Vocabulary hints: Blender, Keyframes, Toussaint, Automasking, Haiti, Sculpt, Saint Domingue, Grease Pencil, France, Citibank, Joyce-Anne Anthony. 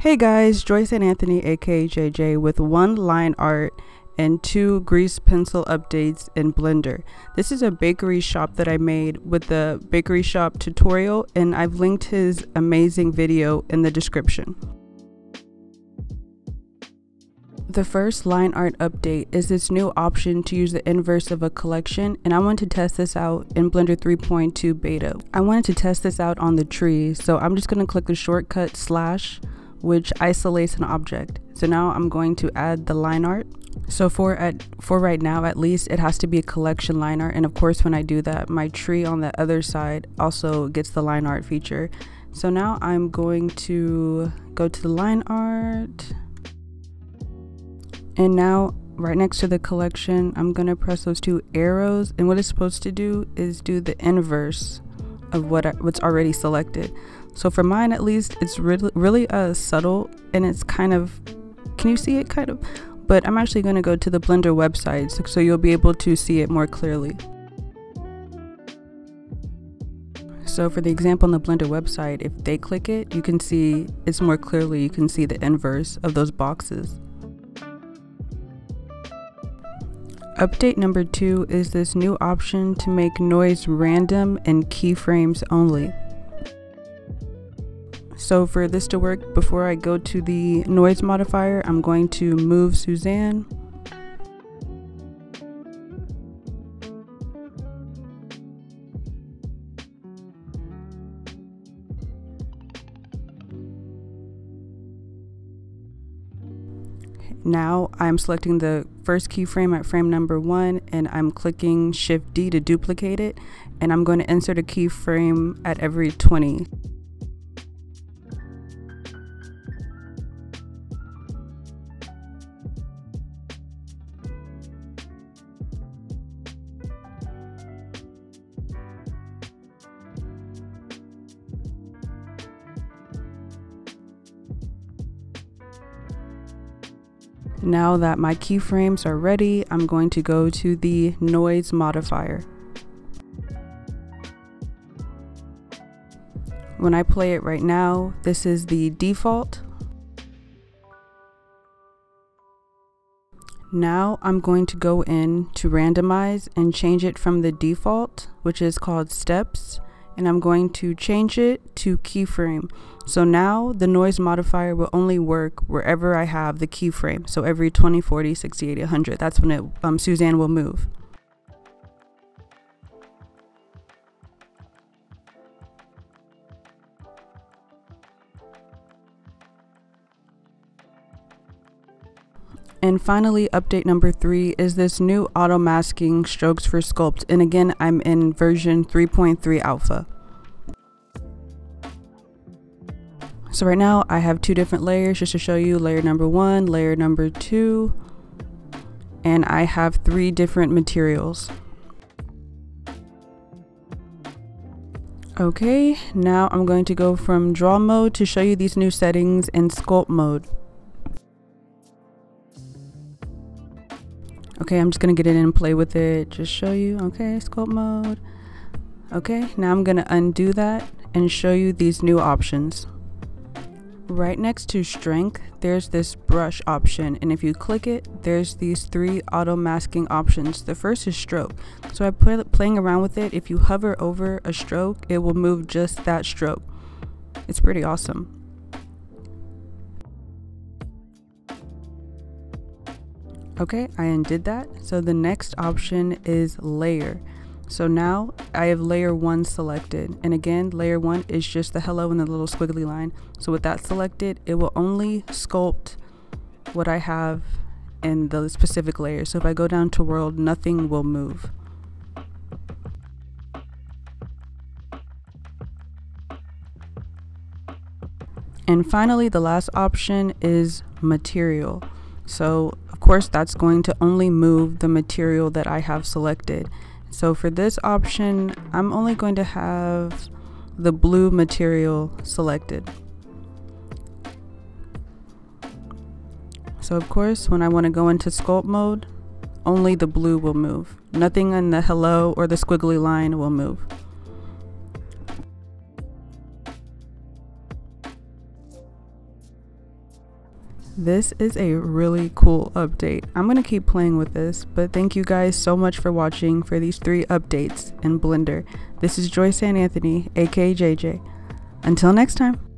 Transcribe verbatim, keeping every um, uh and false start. Hey guys, Joyce-Anne Anthony aka J J with one line art and two grease pencil updates in Blender. This is a bakery shop that I made with the bakery shop tutorial, and I've linked his amazing video in the description. The first line art update is this new option to use the inverse of a collection, and I want to test this out in Blender three point two beta. I wanted to test this out on the tree, so I'm just going to click the shortcut slash, which isolates an object. So now I'm going to add the line art. So for at for right now at least, it has to be a collection line art, and of course when I do that, my tree on the other side also gets the line art feature. So now I'm going to go to the line art. And now right next to the collection, I'm going to press those two arrows, and what it's supposed to do is do the inverse of what I, what's already selected. So for mine at least, it's really really uh, subtle, and it's kind of, can you see it kind of? But I'm actually going to go to the Blender website so, so you'll be able to see it more clearly. So for the example on the Blender website, if they click it, you can see it's more clearly, you can see the inverse of those boxes. Update number two is this new option to make noise random and keyframes only. So for this to work, before I go to the noise modifier, I'm going to move Suzanne. Now I'm selecting the first keyframe at frame number one, and I'm clicking Shift D to duplicate it, and I'm going to insert a keyframe at every twenty. Now that my keyframes are ready, I'm going to go to the noise modifier. When I play it right now, this is the default. Now I'm going to go in to randomize and change it from the default, which is called steps, and I'm going to change it to keyframe. So now the noise modifier will only work wherever I have the keyframe. So every twenty, forty, sixty, eighty, one hundred, that's when it, um, Suzanne will move. And finally, update number three is this new auto masking strokes for sculpt. And again, I'm in version three point three alpha. So right now I have two different layers just to show you, layer number one, layer number two, and I have three different materials. Okay, now I'm going to go from draw mode to show you these new settings in sculpt mode. Okay, I'm just gonna get in and play with it, just show you. Okay, sculpt mode. Okay, now I'm gonna undo that and show you these new options. Right next to strength, there's this brush option, and if you click it, there's these three auto masking options. The first is stroke. So I'm play, playing around with it. If you hover over a stroke, it will move just that stroke. It's pretty awesome. Okay, I undid that. So the next option is layer. So now I have layer one selected. And again, layer one is just the hello and the little squiggly line. So with that selected, it will only sculpt what I have in the specific layer. So if I go down to world, nothing will move. And finally, the last option is material. So of course that's going to only move the material that I have selected. So for this option, I'm only going to have the blue material selected. So of course, when I want to go into sculpt mode, only the blue will move. Nothing in the hello or the squiggly line will move. This is a really cool update. I'm gonna keep playing with this, but thank you guys so much for watching for these three updates in Blender. This is Joyce-Anne Anthony, aka J J. Until next time.